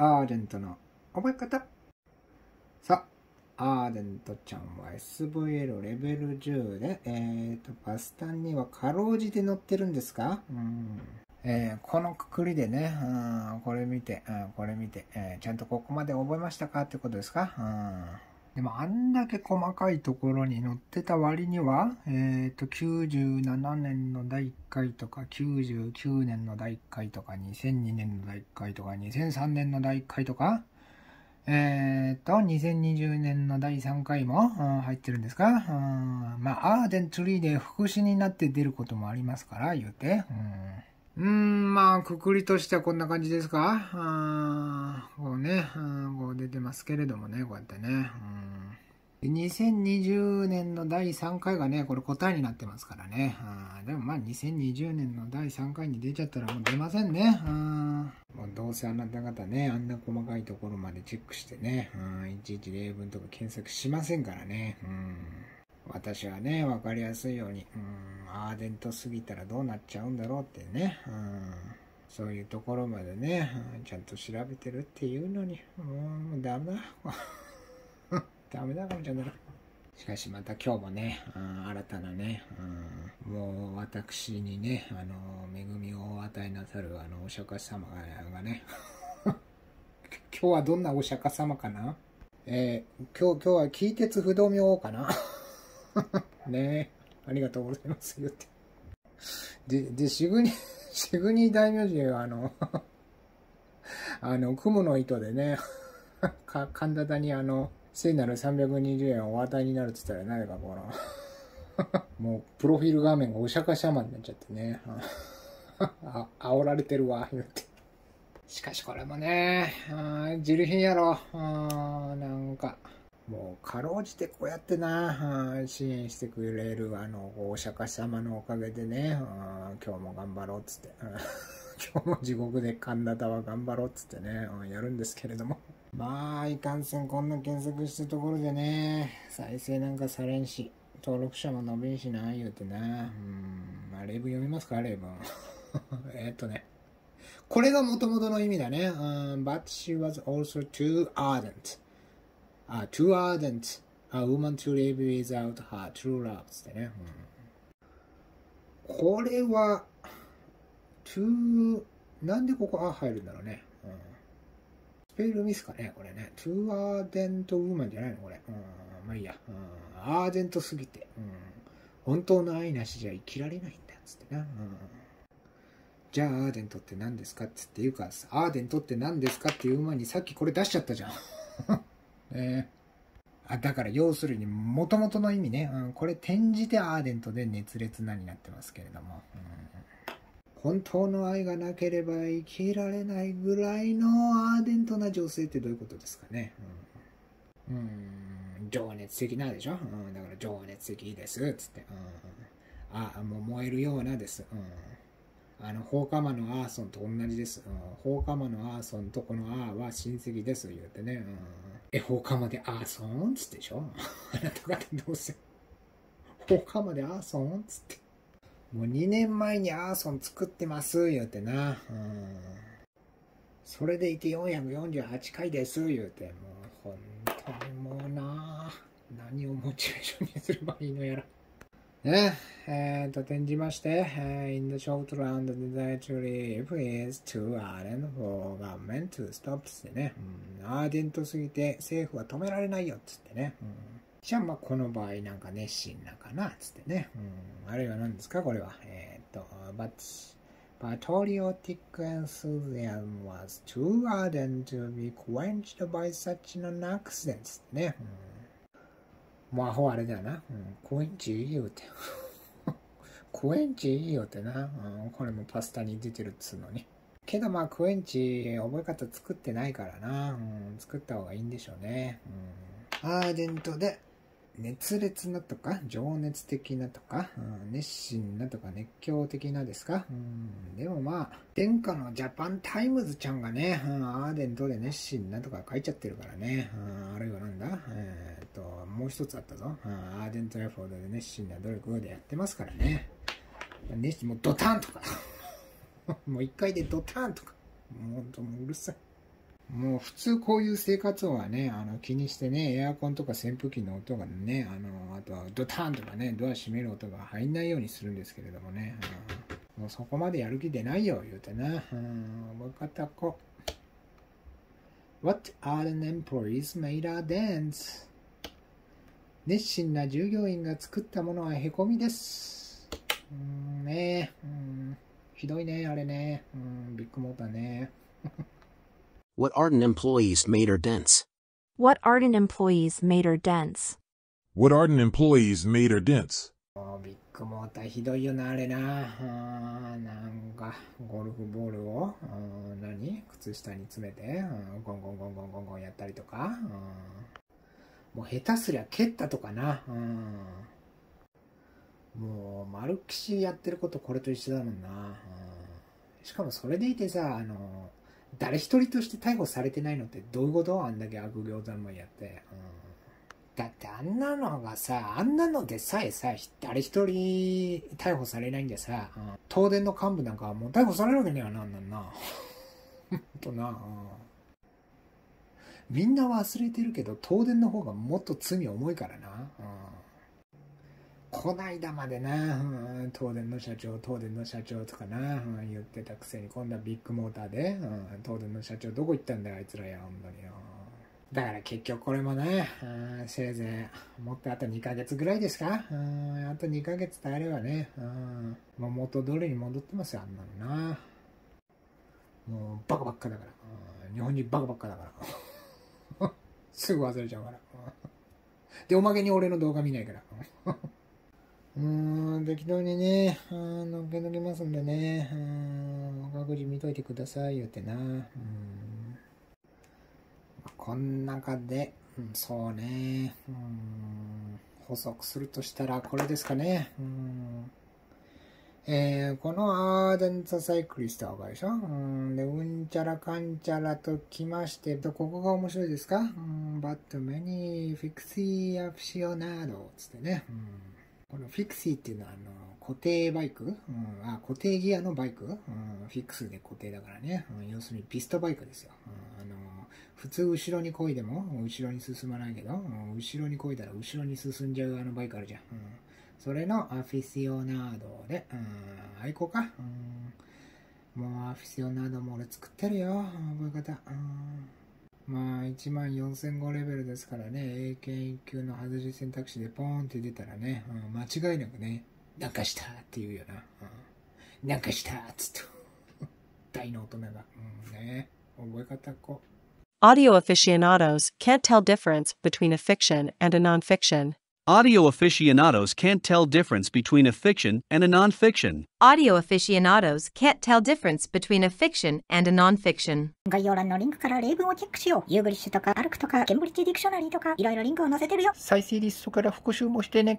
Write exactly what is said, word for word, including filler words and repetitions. ardent の覚え方。さあ、ardent ちゃんは エスブイエル レベルじゅうで、えーと、バスタンにはかろうじて載ってるんですか？うんえー、このくくりでね、うん、これ見て、うん、これ見て、えー、ちゃんとここまで覚えましたかってことですか？うんでもあんだけ細かいところに載ってた割には、えーと、きゅうじゅうななねんのだいいっかいとか、きゅうじゅうきゅうねんのだいいっかいとか、にせんにねんのだいいっかいとか、にせんさんねんのだいいっかいとか、えーと、にせんにじゅうねんのだいさんかいも、うん、入ってるんですか？うん、まあ、アーデントリーで副詞になって出ることもありますから、言うて。うんうーん、まあ、くくりとしてはこんな感じですか？あーこうね、あこう出てますけれどもね、こうやってね。うん、にせんにじゅうねんのだいさんかいがね、これ答えになってますからね。あでもまあ、にせんにじゅうねんのだいさんかいに出ちゃったらもう出ませんね。あもうどうせあなた方ね、あんな細かいところまでチェックしてね、あいちいち例文とか検索しませんからね。うん私はね、わかりやすいように、うん、アーデントすぎたらどうなっちゃうんだろうってね、うん、そういうところまでね、うん、ちゃんと調べてるっていうのに、もうダメだ。ダメだかもしれない。しかしまた今日もね、うん、新たなね、うん、もう私にね、あの、恵みをお与えなさるあの、お釈迦様がね、今日はどんなお釈迦様かな？えー、今日、今日は近鉄不動明王かな？ねえ、ありがとうございます。言って。で、で、シグニ、シグニ大名人は、あの、あの、蜘蛛の糸でね、か、神田田にあの、聖なるさんびゃくにじゅうえんをお与えになるって言ったら、なぜかこの、もう、プロフィール画面がお釈迦様になっちゃってね、あ、煽られてるわ、言って。しかしこれもね、ジル品やろ、なんか。もう、かろうじてこうやってな、支援してくれる、あの、お釈迦様のおかげでね、今日も頑張ろうっつって、今日も地獄で神田田は頑張ろうっつってね、やるんですけれども。まあ、いかんせん、こんな検索したところでね、再生なんかされんし、登録者も伸びんしな、言うてな、うん、まあ、例文読みますか、例文。えっとね、これが元々の意味だね。But she was also too ardent.あ、too ardent, a woman to live without her true love ってね、うん。これは、too、なんでここあ入るんだろうね、うん。スペルミスかね、これね。too ardent woman じゃないのこれ、うん。まあいいや。うん、アーデントすぎて、うん。本当の愛なしじゃ生きられないんだ、つってな。うん、じゃあ、アーデントって何ですかつって言うからさ、アーデントって何ですかっていう前にさっきこれ出しちゃったじゃん。えー、あだから要するにもともとの意味ね、うん、これ転じてアーデントで熱烈なになってますけれども、うん、本当の愛がなければ生きられないぐらいのアーデントな女性ってどういうことですかね、うん、うん情熱的なでしょ、うん、だから情熱的ですっつって、うん、あもう燃えるようなです、うん、あの放火魔のアーソンと同じです、うん、放火魔のアーソンとこのアーは親戚です言ってね、うんえ、放火魔でアーソンつってでしょあなた方どうせ。放火魔でアーソンつって。もうにねんまえにアーソン作ってます、言うてな。うん。それでいてよんひゃくよんじゅうはちかいです、言うて。もう、本当にもうな何をモチベーションにすればいいのやら。ねえー、と、転じまして、In the short run, the desire to live is too ardent for government to stop ってね、うん、アーデントすぎて政府は止められないよっつってね、うん、じゃあまあこの場合なんか熱心なかなっつってね、うん、あるいは何ですかこれは、えー、と、But patriotic enthusiasm was too ardent to be quenched by such an accident つってね、うんもうアホあれだよな。うん。コエンチ言うて。コエンチ言うてな、うん。これもパスタに出てるっつうのに。けどまあコエンチ覚え方作ってないからな。うん。作った方がいいんでしょうね。うん。アーデントで熱烈なとか、情熱的なとか、うん、熱心なとか、熱狂的なですか。うん。でもまあ、殿下のジャパンタイムズちゃんがね、うん、アーデントで熱心なとか書いちゃってるからね。うん、あるいはなんだ、えーもう一つあったぞ。アーデント・エフォードで熱心な努力でやってますからね。熱心、もうドタンとか。もう一回でドタンとか。もうほんともううるさい。もう普通こういう生活音はね、あの気にしてね、エアコンとか扇風機の音がね、あのあとはドタンとかね、ドア閉める音が入んないようにするんですけれどもね、もうそこまでやる気出ないよ、言うてな。若田子。What ardent employees made ardent? 熱心な従業員が作ったものはへこみです。うんねえ、うん、ひどいね、あれね、うん、ビッグモーターね。What ardent employees made ardent? What ardent employees made ardent? What ardent employees made ardent? ビッグモーターひどいよなあれな。なんかゴルフボールを何靴下に詰めてゴンゴンゴンゴンゴンゴンやったりとか、もう下手すりゃ蹴ったとかな。もう丸っきしやってることこれと一緒だもんな。しかもそれでいてさ、あの。誰一人として逮捕されてないのってどういうこと？あんだけ悪行三昧やって、うん、だってあんなのがさ、あんなのでさえさ、誰一人逮捕されないんでさ、うん、東電の幹部なんかはもう逮捕されるわけにはなんなんなほんとな、うん、みんな忘れてるけど東電の方がもっと罪重いからな、うん、こないだまでな、うん、東電の社長、東電の社長とかな、うん、言ってたくせに、今度はビッグモーターで、うん、東電の社長どこ行ったんだよ、あいつらや、ほんとによ。だから結局これもね、うん、せいぜい、もっとあとにかげつぐらいですか、うん、あとにかげつ耐えればね、うん、もう元通りに戻ってますよ、あんなのな。もうバカばっかだから、うん、日本人バカばっかだから。すぐ忘れちゃうから。で、おまけに俺の動画見ないから。うん、適当にね、のっけときますんでね、うん、各自見といてください、言うてな。うん、こん中で、うん、そうね、うん、補足するとしたらこれですかね。うんえー、このアーデントサイクリストはわかるでしょ、うん、で、うんちゃらかんちゃらときまして、ここが面白いですか、うん、バッドメニーフィクシーアプシオナード、つってね。うんこのフィクシーっていうのはあの固定バイク、うん、あ固定ギアのバイク、うん、フィクスで固定だからね、うん、要するにピストバイクですよ、うんあの。普通後ろに漕いでも後ろに進まないけど、うん、後ろに漕いだら後ろに進んじゃうあのバイクあるじゃん。うん、それのアフィシオナードで、うん、愛好か、うん。もうアフィシオナードも俺作ってるよ、覚え方。うんまあ、いちまんよんせんごレベルですからね、英検いっきゅうの外し選択肢でポーンって出たらね、うん、間違いなくね、なんかしたって言うよな。うん、なんかしたっつと。大の大人が。うん、ね覚え方こう。Audio aficionados can't tell difference between a fiction and a non-fiction. Audio aficionados can't tell difference between a fiction and a non-fiction. Audio aficionados can't tell difference between a fiction and a non-fiction. 概要欄のリンクから例文をチェックしよう。ユーグリッシュとかアルクとかケンブリッジディクショナリーとかいろいろリンクを載せてるよ。再生リストから復習もしてね。